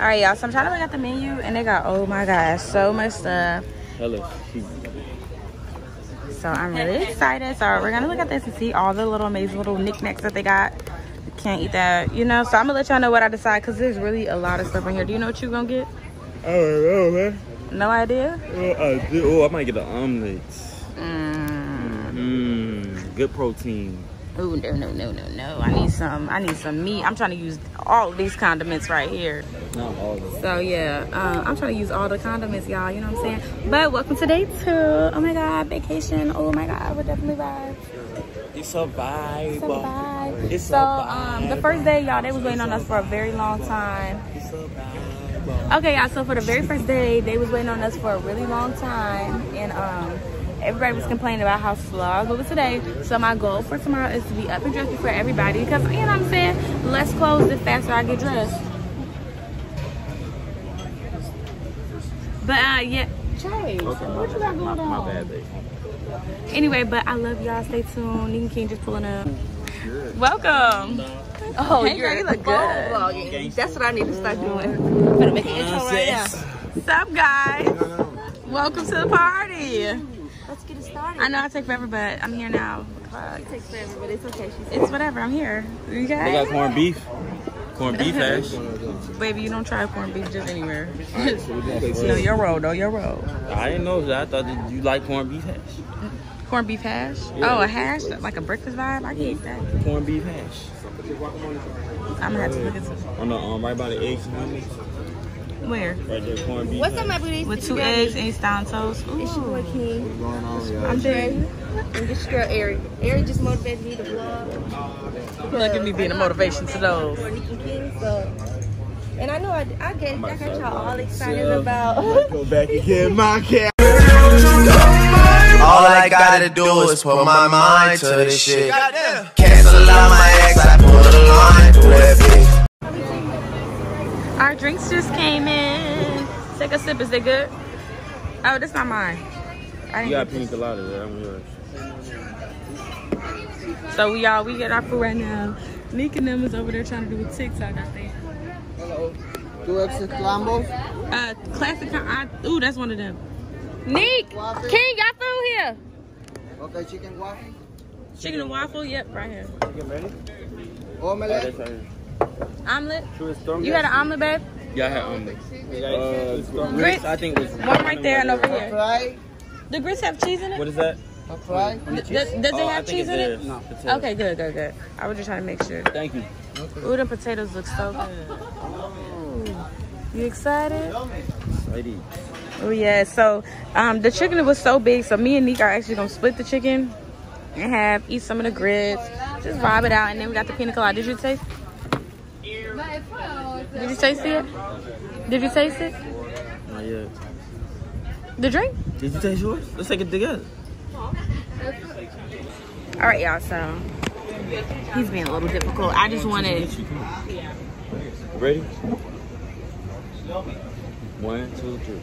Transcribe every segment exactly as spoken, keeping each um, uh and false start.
All right, y'all. So I'm trying to look at the menu, and they got, oh my gosh, so much stuff. Hello. So I'm really excited. So we're gonna look at this and see all the little amazing little knickknacks that they got. Can't eat that, you know. So I'm gonna let y'all know what I decide, because there's really a lot of stuff in here. Do you know what you gonna get? I don't know, man. No idea? Oh, I, do. Oh, I might get an omelet. Mmm. Mm, good protein. Oh, no, no, no, no, no. I need some, I need some meat. I'm trying to use all of these condiments right here. Not all of them. So, yeah. Uh, I'm trying to use all the condiments, y'all. You know what I'm saying? But welcome to day two. Oh, my God. Vacation. Oh, my God. We're definitely vibing. It's a vibe. It's a vibe. It's so, a vibe. Um, the first day, y'all, they was waiting on us for a very long time. It's a vibe. Okay, y'all, so for the very first day, they was waiting on us for a really long time, and um, everybody was complaining about how slow I was moving today. So my goal for tomorrow is to be up and dressed before everybody, because, you know what I'm saying, less clothes, the faster I get dressed. But, uh, yeah, Trey, okay, what you got going on? My bad, baby. Anyway, but I love y'all. Stay tuned. Nick and King just pulling up. Good. Welcome. Oh, hey, you're, you look good. That's what I need to start doing. I'm gonna make an intro right now. What's up, guys? Welcome to the party. Let's get it started. I know I take forever, but I'm here now. She takes forever, but it's okay. She's it's whatever. I'm here. You guys? They got corned beef. Corned beef hash. Baby, you don't try corned beef just anywhere. Right, so no, your roll. No, your roll. I didn't know that. I thought that you like corned beef hash. Corned beef hash? Yeah. Oh, a hash? Like a breakfast vibe? I can eat that. Corned beef hash. I'm gonna have to look at this. On the um, right by the eggs. Where? Right there, corned beef. What's up, my booty? With two eggs and Easton toast. Ooh. It's your boy King. I'm Jay. And this girl Ari. Ari just motivated me to vlog. Look at me being a motivation to those. And I know I I get I got y'all all excited about. Go back and get my cat. All I gotta do is put my mind to this shit. Cancel out my ex, I put a line through that bitch. Our drinks just came in. Take a sip, is they good? Oh, that's not mine. I didn't you got pink a lot of that. So we all, we get our food right now. Nick and them is over there trying to do a TikTok, I think. Hello. Do extra Colombo? Uh, classic, I, ooh, that's one of them. Nick, waffle. King, got food here. Okay, chicken waffle. Chicken and waffle, yep, right here. Chicken ready? Omelette. Omelette? You had an omelette, babe? Yeah, I had omelette. Uh, grits, I think was one right there and over here. Right. The grits have cheese in it? What is that? A fry? Does, does it oh, have cheese in it? No, potatoes. Okay, good, good, good. I was just trying to make sure. Thank you. Ooh, the potatoes look so good. Oh. You excited? Excited. Oh yeah, so um the chicken was so big, so me and Nick are actually gonna split the chicken and have eat some of the grits, just vibe it out, and then we got the pina colada. Did you taste? Did you taste it? Did you taste it? Not yet. The drink? Did you taste yours? Let's take it together. All right, y'all. So he's being a little difficult. I just wanted. Ready? One, two, three.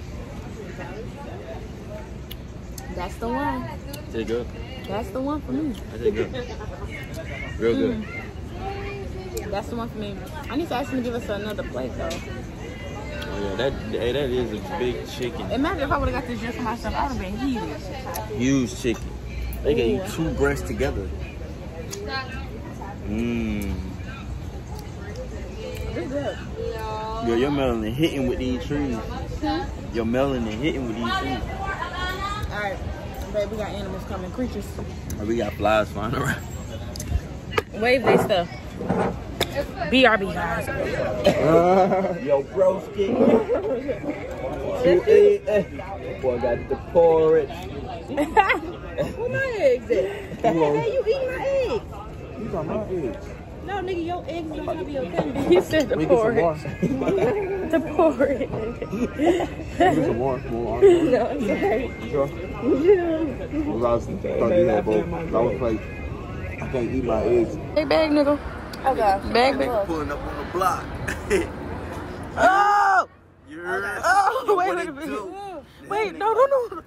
That's the one. Is it good? That's the one for me. Is it good? Real good. Mm. That's the one for me. I need to ask him to give us another plate though. Oh yeah, that hey, that is a big chicken. Imagine if I would have got this just for myself, I would have been huge. Huge chicken. They gave you two breasts together. Mmm. It's good. Yo, your melanin hitting with these trees. Hmm? Your melanin hitting with these trees. All right, babe, we got animals coming, creatures. Oh, we got flies flying around. Wave this stuff. B R B, guys. Uh, yo, broski. Boy, got the porridge. Where my eggs at? How you eating my eggs? You got my eggs. No, nigga, your eggs don't have to be okay. You said the porridge. The porridge. Give me some more. More no, I'm sorry. Sure? Yeah. Well, I was thought you had both. I was like, I can't eat my eggs. Hey, bag nigga. Okay. Bag nigga. Pulling up on the block. Oh! You're oh, wait, wait a minute. Wait, no, no, no.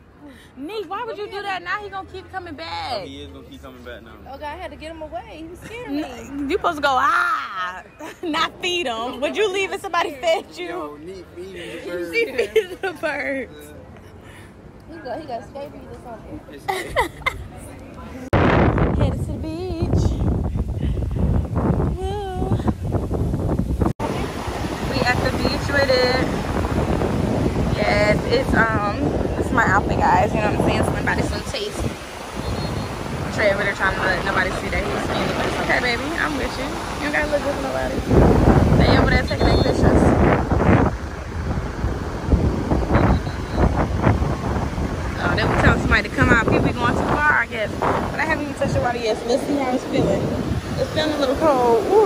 Nick, why would you do that? Now he gonna keep coming back. Oh, he is gonna keep coming back now. Okay, I had to get him away. He was scared of me. You supposed to go, ah, not feed him. Would you leave if somebody fed you? Yo, Nick feeding the birds. She feeds the birds. He got, he got scabies or something. Headed to the beach. Woo. We at the beach with it. Yes, it's, um... my outfit, guys, you know what I'm saying? So nobody's so tasty. Trey over there trying to let nobody see that he's skinny, but it's okay, baby. I'm with you. You don't gotta look good for nobody. They over there taking their pictures. Oh, they were telling somebody to come out. People going too far, I guess. But I haven't even touched the water yet, so let's see how it's feeling. It's feeling a little cold. Woo.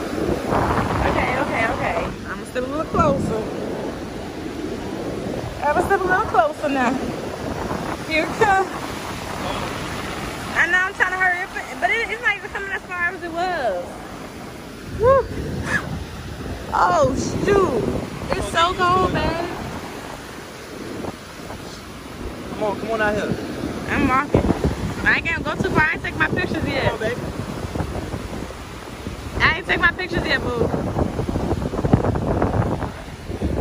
Okay, okay, okay. I'm gonna step a little closer. I'm gonna step a little closer now. Here it comes. I know I'm trying to hurry up, but it, it's not even coming as far as it was. Woo. Oh, shoot. It's so cold, man. Come on, come on out here. I'm walking. I ain't gonna go too far. I ain't take my pictures yet. Come on, baby. I ain't take my pictures yet, boo.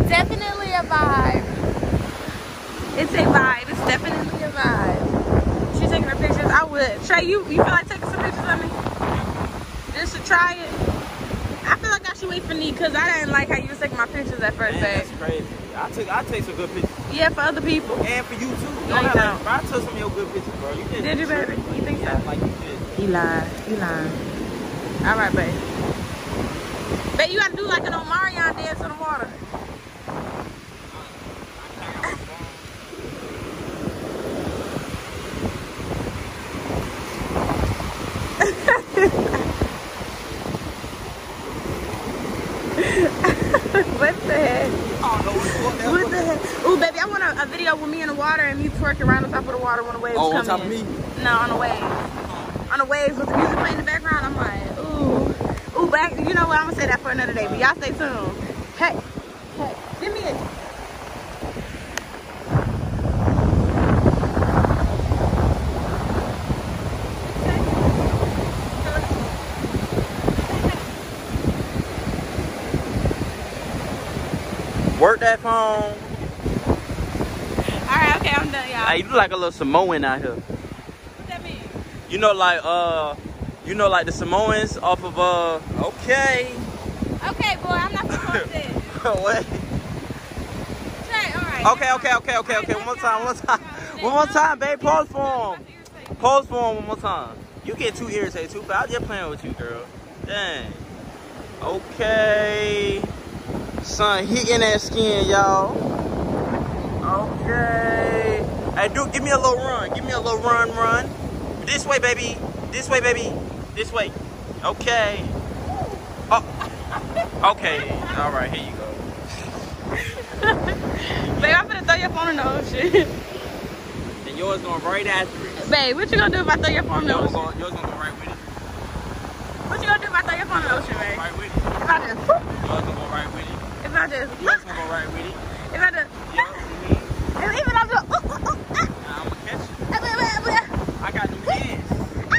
Definitely a vibe. It's a vibe. It's definitely. Vibe. She taking her pictures. I would. Trey, you, you feel like taking some pictures of me? Just to try it? I feel like I should wait for Nick because I didn't like how you was taking my pictures at first. Man, that's crazy. I took, I take some good pictures. Yeah, for other people. And for you too. You no, you don't. Like, I took some of your good pictures, bro. You did. Did you, baby? You think so? Like you did. He lied. He lied. All right, babe. Babe, you got to do like an Omarion dance in the water. A video with me in the water and me twerking around on top of the water when the waves oh, come in. Oh, on top of me? No, on the waves. On the waves with the music playing in the background. I'm like, ooh, ooh, back. You know what? I'm gonna say that for another day. But y'all stay tuned. Hey, hey, give me a. Work that phone. Okay, I'm done, y'all. Hey, you look like a little Samoan out here. What that mean? You know, like, uh, you know, like the Samoans off of, uh, okay. Okay, boy, I'm not supposed to. What? Trey, all right. Okay, okay, okay, okay, okay. One more time, one more time. One more time, babe. Pause for him. Pause for him one more time. You get too irritated, too, but I'm just playing with you, girl. Dang. Okay. Son, hitting that skin, y'all. Okay. Hey, dude, give me a little run. Give me a little run, run. This way, baby. This way, baby. This way. Okay. Oh. Okay. All right, here you go. Babe, I'm gonna throw your phone in the ocean. And yours going right after it. Babe, what you gonna do if I throw your phone in the ocean? Gonna, yours gonna go right with it. What you gonna do if I throw your phone in the ocean, babe? Right with it. If I just... Yours gonna go right with it. If I just... Yours gonna go right with it. If I just... And even I'm going, ooh, ooh, ooh, ah. Nah, I'm gonna catch you. Uh, wait, wait, wait. I got them hands. Ah.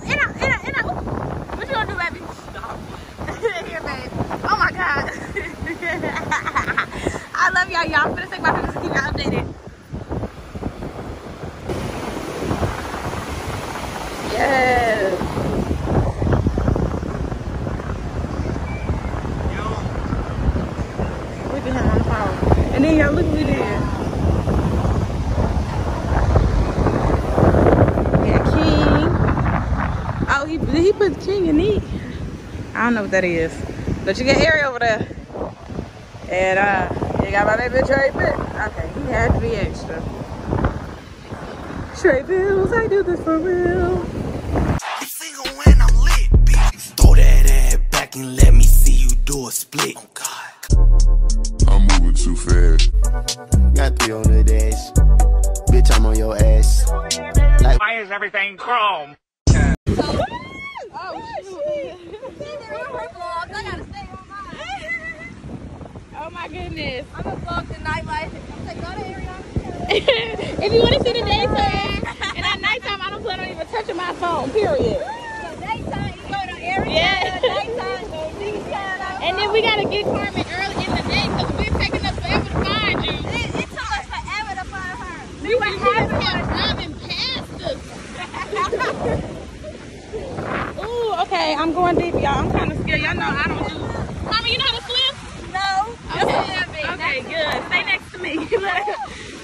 And I, and I, and I, what you gonna do, baby? Stop it. Here, babe. Oh, my God. I love y'all, y'all. I'm finna take my pictures to keep y'all updated. Yes. Yo. Look at him on the phone. And then y'all look at me. He put King in Nick. I don't know what that is. But you got Ari over there. And uh, you got my baby Tray Bills. Okay, he had to be extra. Tray Bills, I do this for real. You single when I'm lit, bitch. Throw that ass back and let me see you do a split. Oh, God. I'm moving too fast. Got three on the dash. Bitch, I'm on your ass. Like, why is everything chrome? Oh, shit. I gotta stay on mine. Oh, my goodness. I'm gonna vlog the nightlife. I'm like, go to Ariana. If you want to see the daytime, and at nighttime, I don't plan on even touching my phone, period. So daytime, you go to every yeah. Nighttime, go daytime. And then we got to get Carmen early in the day, because we're taking us forever to find you. It, it took us forever to find her. We were kept driving past us. Ooh, okay, I'm going deep, y'all. I'm kind of scared. Y'all know I don't do... Carmen, you know how to swim? No. Okay, okay good. Stay next to me.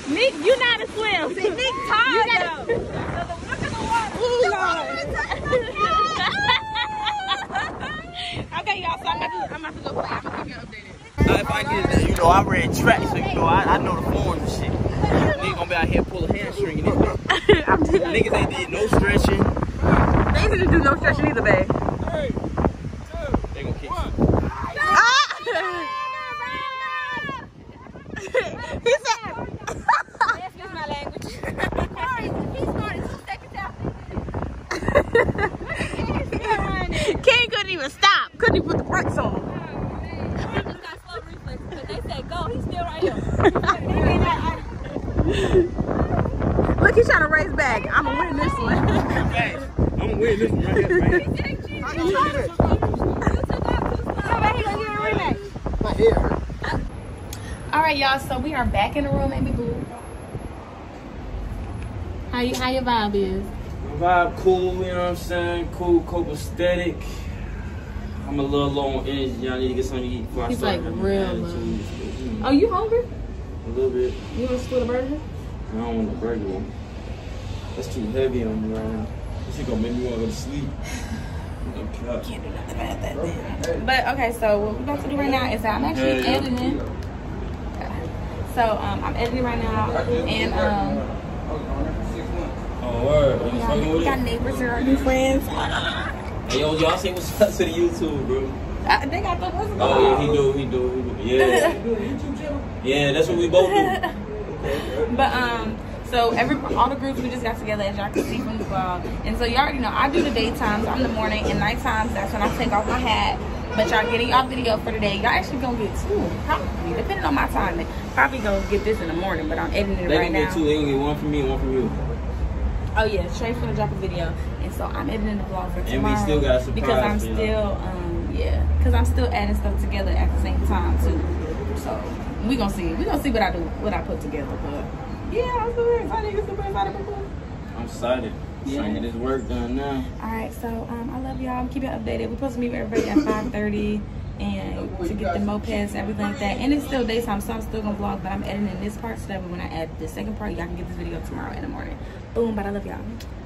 Nick, you know how to swim. See, Nick tired though. Look at the water. Ooh, the water. Okay, y'all, so I'm about to, I'm about to go play. I'm gonna keep you updated. Uh, if I get it, you know, I ran track, so you know, I, I know the form and shit. Nigga gonna be out here pull a hamstring and everything. Niggas ain't did no stretching. They didn't do no stretching either, babe. Three, two, they gonna kick one. Ah! He said. Ken couldn't even stop. Couldn't even put the brakes on. Oh, man. I just got slow reflexes because they said go. He's still right here. Look, he's trying to race back. I'm gonna win this one. I'm gonna win this one. Right here, man. You took off too slow. My head hurt. All right, y'all. So we are back in the room, baby boo. How you? How your vibe is? Vibe cool, you know what I'm saying? Cool, copacetic. I'm a little low on energy. I need to get something to eat before He's I start. He's like real low. Mm-hmm. Oh, you hungry? A little bit. You want to split a burger? I don't want a burger one. That's too heavy on me right now. This is gonna make me want to go to sleep. Can't do nothing about that thing. But okay, so what we're about to do right now is I'm actually yeah, editing. Yeah. So um, I'm editing right now, and um. Oh, word. We got, we got neighbors or new friends. Hey, yo, y'all say what's up to the YouTube, bro. I, they got the what's up. Oh, yeah, he do, he do, he do. Yeah. Yeah, that's what we both do. But, um, so every all the groups, we just got together, as y'all can see from the vlog. And so y'all already know, I do the daytimes, I'm the morning, and night times, that's when I take off my hat. But y'all getting y'all video for today. Y'all actually gonna get two, probably, depending on my time. Probably gonna get this in the morning, but I'm editing it they right now. They gonna get two, they gonna get one from me and one from you. Oh yeah, Trey's gonna drop a video, and so I'm editing the vlog for tomorrow. And we still got a surprise because I'm still, know. um, yeah, because I'm still adding stuff together at the same time too. So we gonna see, we gonna see what I do, what I put together. But yeah, I'm super excited. You're super excited before. I'm excited. Yeah. Trying to get this work done now. All right, so um, I love y'all. I'm keeping updated. We're supposed to meet with everybody at five thirty. And to get the mopeds and everything like that, and it's still daytime, so I'm still gonna vlog, but I'm editing this part so that when I add the second part, y'all can get this video tomorrow in the morning. Boom, but I love y'all.